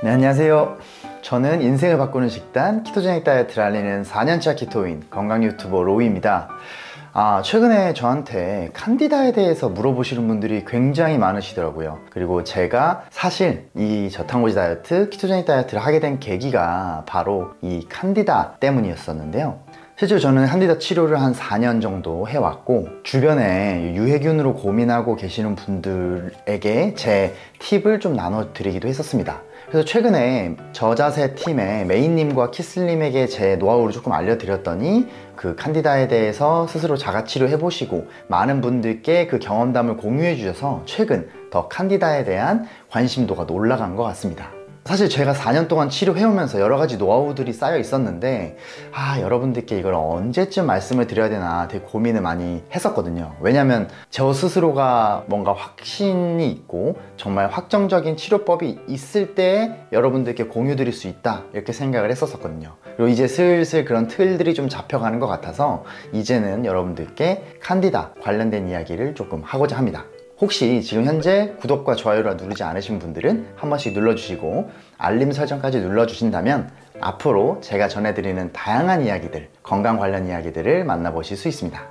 네, 안녕하세요. 저는 인생을 바꾸는 식단 키토제닉 다이어트를 알리는 4년차 키토인 건강 유튜버 로우입니다. 최근에 저한테 칸디다에 대해서 물어보시는 분들이 굉장히 많으시더라고요. 그리고 제가 사실 이 저탄고지 다이어트, 키토제닉 다이어트를 하게 된 계기가 바로 이 칸디다 때문이었었는데요. 실제로 저는 칸디다 치료를 한 4년 정도 해왔고, 주변에 유해균으로 고민하고 계시는 분들에게 제 팁을 좀 나눠드리기도 했었습니다. 그래서 최근에 저자세 팀의 메인님과 키슬님에게 제 노하우를 조금 알려드렸더니 그 칸디다에 대해서 스스로 자가치료 해보시고 많은 분들께 그 경험담을 공유해 주셔서 최근 더 칸디다에 대한 관심도가 올라간 것 같습니다. 사실 제가 4년 동안 치료해오면서 여러가지 노하우들이 쌓여 있었는데 여러분들께 이걸 언제쯤 말씀을 드려야 되나 되게 고민을 많이 했었거든요. 왜냐면 저 스스로가 뭔가 확신이 있고 정말 확정적인 치료법이 있을 때 여러분들께 공유 드릴 수 있다, 이렇게 생각을 했었거든요. 그리고 이제 슬슬 그런 틀들이 좀 잡혀가는 것 같아서 이제는 여러분들께 칸디다 관련된 이야기를 조금 하고자 합니다. 혹시 지금 현재 구독과 좋아요를 누르지 않으신 분들은 한 번씩 눌러주시고 알림 설정까지 눌러주신다면 앞으로 제가 전해드리는 다양한 이야기들, 건강 관련 이야기들을 만나보실 수 있습니다.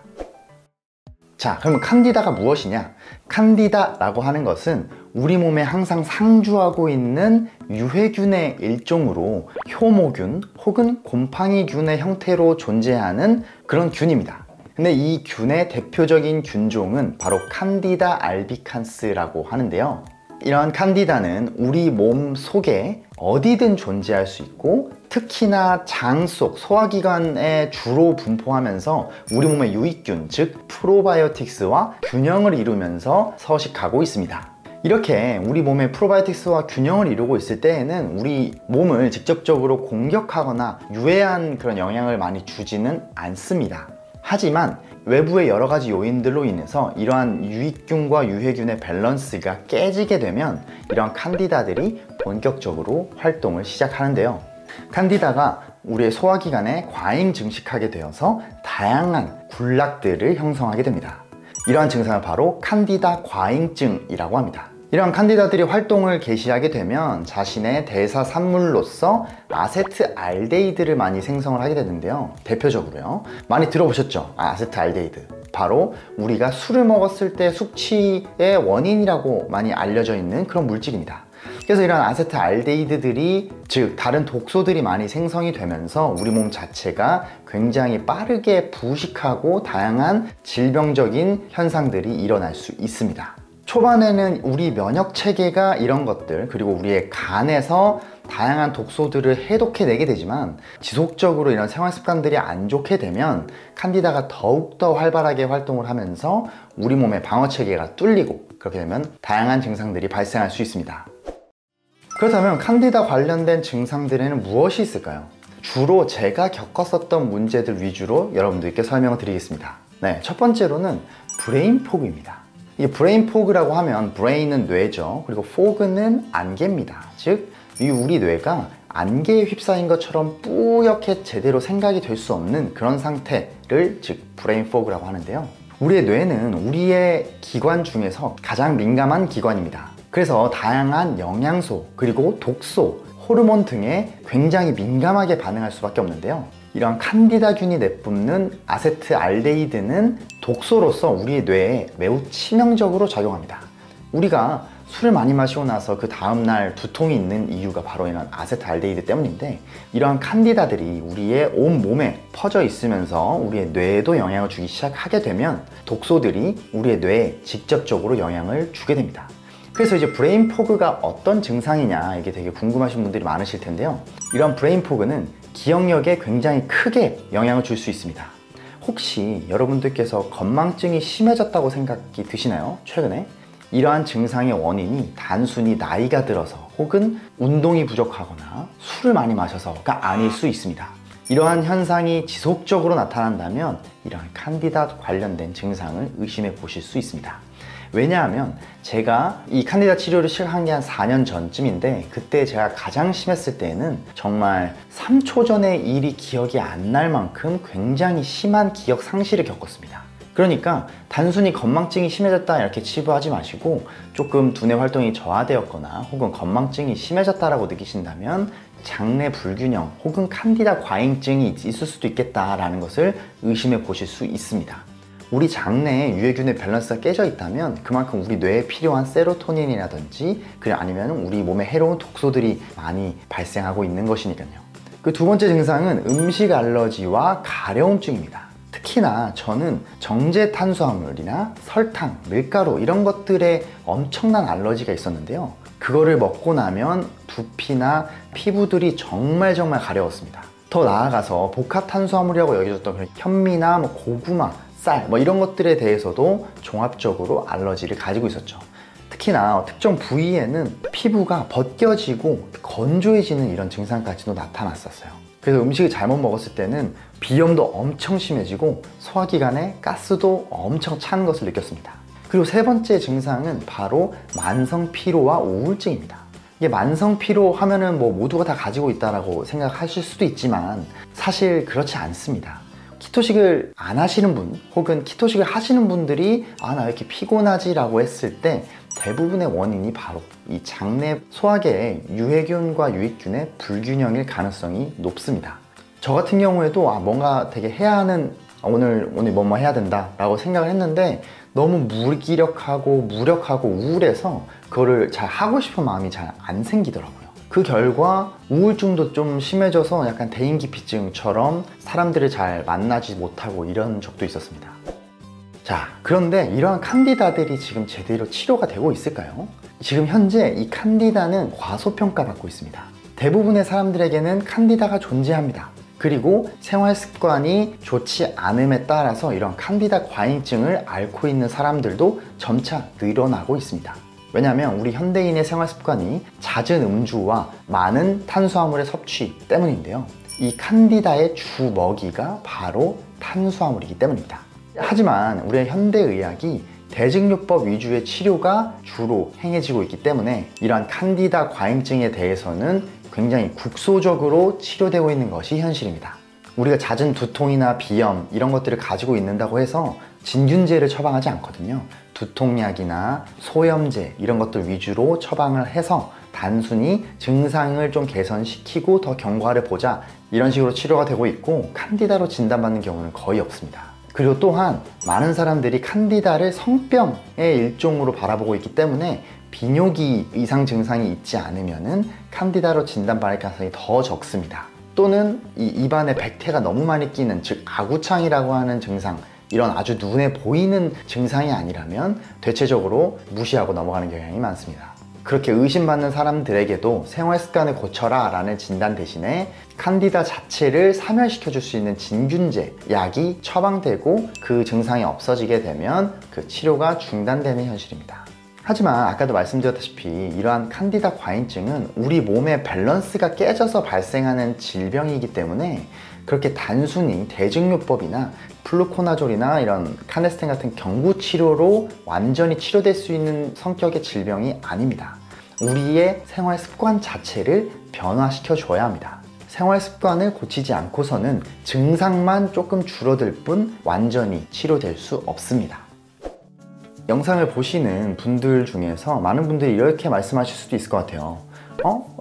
자, 그럼 칸디다가 무엇이냐? 칸디다라고 하는 것은 우리 몸에 항상 상주하고 있는 유해균의 일종으로 효모균 혹은 곰팡이균의 형태로 존재하는 그런 균입니다. 근데 이 균의 대표적인 균종은 바로 칸디다 알비칸스라고 하는데요. 이러한 칸디다는 우리 몸 속에 어디든 존재할 수 있고, 특히나 장 속 소화기관에 주로 분포하면서 우리 몸의 유익균, 즉 프로바이오틱스와 균형을 이루면서 서식하고 있습니다. 이렇게 우리 몸의 프로바이오틱스와 균형을 이루고 있을 때에는 우리 몸을 직접적으로 공격하거나 유해한 그런 영향을 많이 주지는 않습니다. 하지만 외부의 여러가지 요인들로 인해서 이러한 유익균과 유해균의 밸런스가 깨지게 되면 이러한 칸디다들이 본격적으로 활동을 시작하는데요. 칸디다가 우리의 소화기관에 과잉 증식하게 되어서 다양한 군락들을 형성하게 됩니다. 이러한 증상을 바로 칸디다 과잉증이라고 합니다. 이러한 칸디다들이 활동을 개시하게 되면 자신의 대사산물로서 아세트알데이드를 많이 생성을 하게 되는데요. 대표적으로요. 많이 들어보셨죠? 아세트알데이드. 바로 우리가 술을 먹었을 때 숙취의 원인이라고 많이 알려져 있는 그런 물질입니다. 그래서 이런 아세트알데히드들이, 즉 다른 독소들이 많이 생성이 되면서 우리 몸 자체가 굉장히 빠르게 부식하고 다양한 질병적인 현상들이 일어날 수 있습니다. 초반에는 우리 면역체계가 이런 것들, 그리고 우리의 간에서 다양한 독소들을 해독해내게 되지만 지속적으로 이런 생활습관들이 안 좋게 되면 칸디다가 더욱더 활발하게 활동을 하면서 우리 몸의 방어체계가 뚫리고, 그렇게 되면 다양한 증상들이 발생할 수 있습니다. 그렇다면 칸디다 관련된 증상들에는 무엇이 있을까요? 주로 제가 겪었었던 문제들 위주로 여러분들께 설명을 드리겠습니다. 네, 첫 번째로는 브레인 포그입니다. 이 브레인 포그라고 하면 브레인은 뇌죠. 그리고 포그는 안개입니다. 즉 이 우리 뇌가 안개에 휩싸인 것처럼 뿌옇게 제대로 생각이 될 수 없는 그런 상태를 즉 브레인 포그라고 하는데요. 우리의 뇌는 우리의 기관 중에서 가장 민감한 기관입니다. 그래서 다양한 영양소, 그리고 독소, 호르몬 등에 굉장히 민감하게 반응할 수밖에 없는데요. 이런 칸디다균이 내뿜는 아세트알데히드는 독소로서 우리의 뇌에 매우 치명적으로 작용합니다. 우리가 술을 많이 마시고 나서 그 다음날 두통이 있는 이유가 바로 이런 아세트알데히드 때문인데, 이러한 칸디다들이 우리의 온몸에 퍼져 있으면서 우리의 뇌에도 영향을 주기 시작하게 되면 독소들이 우리의 뇌에 직접적으로 영향을 주게 됩니다. 그래서 이제 브레인 포그가 어떤 증상이냐, 이게 되게 궁금하신 분들이 많으실 텐데요. 이런 브레인 포그는 기억력에 굉장히 크게 영향을 줄 수 있습니다. 혹시 여러분들께서 건망증이 심해졌다고 생각이 드시나요? 최근에? 이러한 증상의 원인이 단순히 나이가 들어서 혹은 운동이 부족하거나 술을 많이 마셔서가 아닐 수 있습니다. 이러한 현상이 지속적으로 나타난다면 이러한 칸디다 관련된 증상을 의심해 보실 수 있습니다. 왜냐하면 제가 이 칸디다 치료를 시작한 게 한 4년 전쯤인데, 그때 제가 가장 심했을 때는 정말 3초 전의 일이 기억이 안 날 만큼 굉장히 심한 기억 상실을 겪었습니다. 그러니까 단순히 건망증이 심해졌다 이렇게 치부하지 마시고 조금 두뇌 활동이 저하되었거나 혹은 건망증이 심해졌다라고 느끼신다면 장내 불균형 혹은 칸디다 과잉증이 있을 수도 있겠다라는 것을 의심해 보실 수 있습니다. 우리 장내에 유해균의 밸런스가 깨져 있다면 그만큼 우리 뇌에 필요한 세로토닌이라든지 아니면 우리 몸에 해로운 독소들이 많이 발생하고 있는 것이니까요. 그 두 번째 증상은 음식 알러지와 가려움증입니다. 특히나 저는 정제 탄수화물이나 설탕, 밀가루 이런 것들에 엄청난 알러지가 있었는데요. 그거를 먹고 나면 두피나 피부들이 정말 가려웠습니다. 더 나아가서 복합 탄수화물이라고 여겨졌던 그런 현미나 고구마, 쌀 이런 것들에 대해서도 종합적으로 알러지를 가지고 있었죠. 특히나 특정 부위에는 피부가 벗겨지고 건조해지는 이런 증상까지도 나타났었어요. 그래서 음식을 잘못 먹었을 때는 비염도 엄청 심해지고 소화기관에 가스도 엄청 차는 것을 느꼈습니다. 그리고 세 번째 증상은 바로 만성 피로와 우울증입니다. 이게 만성 피로 하면은 모두가 다 가지고 있다라고 생각하실 수도 있지만 사실 그렇지 않습니다. 키토식을 안 하시는 분 혹은 키토식을 하시는 분들이 아, 나 왜 이렇게 피곤하지? 라고 했을 때 대부분의 원인이 바로 이 장내 소화계의 유해균과 유익균의 불균형일 가능성이 높습니다. 저 같은 경우에도 뭔가 되게 해야 하는 오늘 뭐뭐 해야 된다 라고 생각을 했는데 너무 무기력하고 무력하고 우울해서 그거를 잘 하고 싶은 마음이 잘 안 생기더라고요. 그 결과 우울증도 좀 심해져서 약간 대인기피증처럼 사람들을 잘 만나지 못하고 이런 적도 있었습니다. 자, 그런데 이러한 칸디다들이 지금 제대로 치료가 되고 있을까요? 지금 현재 이 칸디다는 과소평가받고 있습니다. 대부분의 사람들에게는 칸디다가 존재합니다. 그리고 생활습관이 좋지 않음에 따라서 이런 칸디다 과잉증을 앓고 있는 사람들도 점차 늘어나고 있습니다. 왜냐하면 우리 현대인의 생활습관이 잦은 음주와 많은 탄수화물의 섭취 때문인데요. 이 칸디다의 주 먹이가 바로 탄수화물이기 때문입니다. 하지만 우리의 현대의학이 대증요법 위주의 치료가 주로 행해지고 있기 때문에 이러한 칸디다 과잉증에 대해서는 굉장히 국소적으로 치료되고 있는 것이 현실입니다. 우리가 잦은 두통이나 비염 이런 것들을 가지고 있는다고 해서 진균제를 처방하지 않거든요. 두통약이나 소염제 이런 것들 위주로 처방을 해서 단순히 증상을 좀 개선시키고 더 경과를 보자 이런 식으로 치료가 되고 있고 칸디다로 진단받는 경우는 거의 없습니다. 그리고 또한 많은 사람들이 칸디다를 성병의 일종으로 바라보고 있기 때문에 비뇨기 이상 증상이 있지 않으면은 칸디다로 진단받을 가능성이 더 적습니다. 또는 이 입안에 백태가 너무 많이 끼는 즉 아구창이라고 하는 증상 이런 아주 눈에 보이는 증상이 아니라면 대체적으로 무시하고 넘어가는 경향이 많습니다. 그렇게 의심받는 사람들에게도 생활습관을 고쳐라 라는 진단 대신에 칸디다 자체를 사멸시켜 줄 수 있는 진균제 약이 처방되고 그 증상이 없어지게 되면 그 치료가 중단되는 현실입니다. 하지만 아까도 말씀드렸다시피 이러한 칸디다 과잉증은 우리 몸의 밸런스가 깨져서 발생하는 질병이기 때문에 그렇게 단순히 대증요법이나 플루코나졸이나 이런 카네스텐 같은 경구 치료로 완전히 치료될 수 있는 성격의 질병이 아닙니다. 우리의 생활 습관 자체를 변화시켜 줘야 합니다. 생활 습관을 고치지 않고서는 증상만 조금 줄어들 뿐 완전히 치료될 수 없습니다. 영상을 보시는 분들 중에서 많은 분들이 이렇게 말씀하실 수도 있을 것 같아요.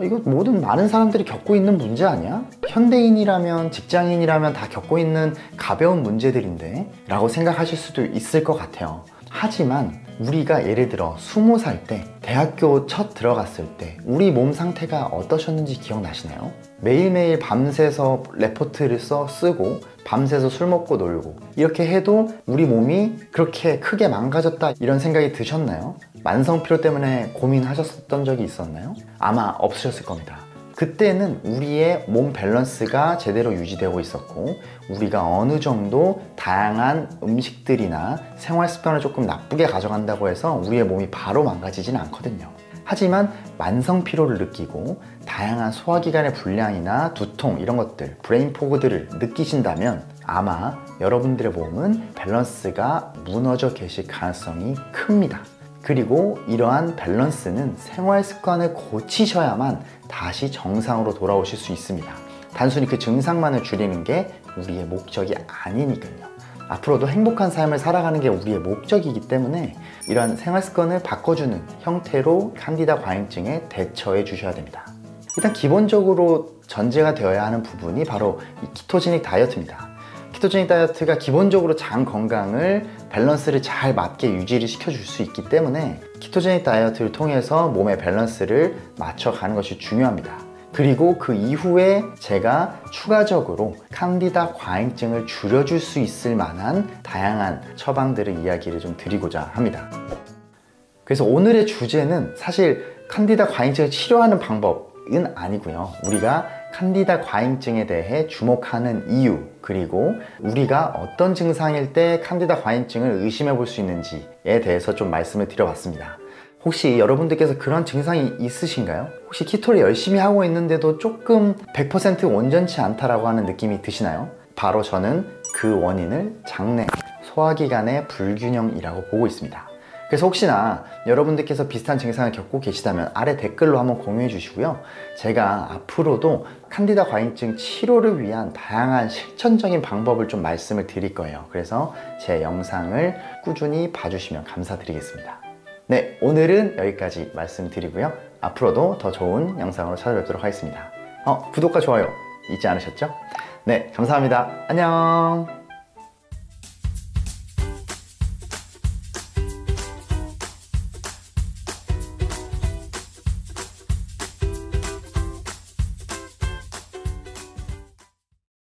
이거 모든 많은 사람들이 겪고 있는 문제 아니야? 현대인이라면 직장인이라면 다 겪고 있는 가벼운 문제들인데? 라고 생각하실 수도 있을 것 같아요. 하지만 우리가 예를 들어 20살 때 대학교 첫 들어갔을 때 우리 몸 상태가 어떠셨는지 기억나시나요? 매일매일 밤새서 레포트를 쓰고 밤새서 술 먹고 놀고 이렇게 해도 우리 몸이 그렇게 크게 망가졌다 이런 생각이 드셨나요? 만성 피로 때문에 고민하셨던 적이 있었나요? 아마 없으셨을 겁니다. 그때는 우리의 몸 밸런스가 제대로 유지되고 있었고 우리가 어느 정도 다양한 음식들이나 생활 습관을 조금 나쁘게 가져간다고 해서 우리의 몸이 바로 망가지진 않거든요. 하지만 만성 피로를 느끼고 다양한 소화기관의 불량이나 두통 이런 것들 브레인 포그들을 느끼신다면 아마 여러분들의 몸은 밸런스가 무너져 계실 가능성이 큽니다. 그리고 이러한 밸런스는 생활 습관을 고치셔야만 다시 정상으로 돌아오실 수 있습니다. 단순히 그 증상만을 줄이는 게 우리의 목적이 아니니까요. 앞으로도 행복한 삶을 살아가는 게 우리의 목적이기 때문에 이러한 생활 습관을 바꿔주는 형태로 칸디다 과잉증에 대처해 주셔야 됩니다. 일단 기본적으로 전제가 되어야 하는 부분이 바로 이 키토제닉 다이어트입니다. 키토제닉 다이어트가 기본적으로 장 건강을 밸런스를 잘 맞게 유지를 시켜줄 수 있기 때문에 키토제닉 다이어트를 통해서 몸의 밸런스를 맞춰가는 것이 중요합니다. 그리고 그 이후에 제가 추가적으로 칸디다 과잉증을 줄여줄 수 있을 만한 다양한 처방들의 이야기를 좀 드리고자 합니다. 그래서 오늘의 주제는 사실 칸디다 과잉증을 치료하는 방법은 아니고요, 우리가 칸디다 과잉증에 대해 주목하는 이유, 그리고 우리가 어떤 증상일 때 칸디다 과잉증을 의심해 볼 수 있는지에 대해서 좀 말씀을 드려봤습니다. 혹시 여러분들께서 그런 증상이 있으신가요? 혹시 키토를 열심히 하고 있는데도 조금 100% 온전치 않다라고 하는 느낌이 드시나요? 바로 저는 그 원인을 장내, 소화기관의 불균형이라고 보고 있습니다. 그래서 혹시나 여러분들께서 비슷한 증상을 겪고 계시다면 아래 댓글로 한번 공유해 주시고요, 제가 앞으로도 칸디다 과잉증 치료를 위한 다양한 실천적인 방법을 좀 말씀을 드릴 거예요. 그래서 제 영상을 꾸준히 봐주시면 감사드리겠습니다. 네, 오늘은 여기까지 말씀드리고요, 앞으로도 더 좋은 영상으로 찾아뵙도록 하겠습니다. 구독과 좋아요 잊지 않으셨죠? 네, 감사합니다. 안녕.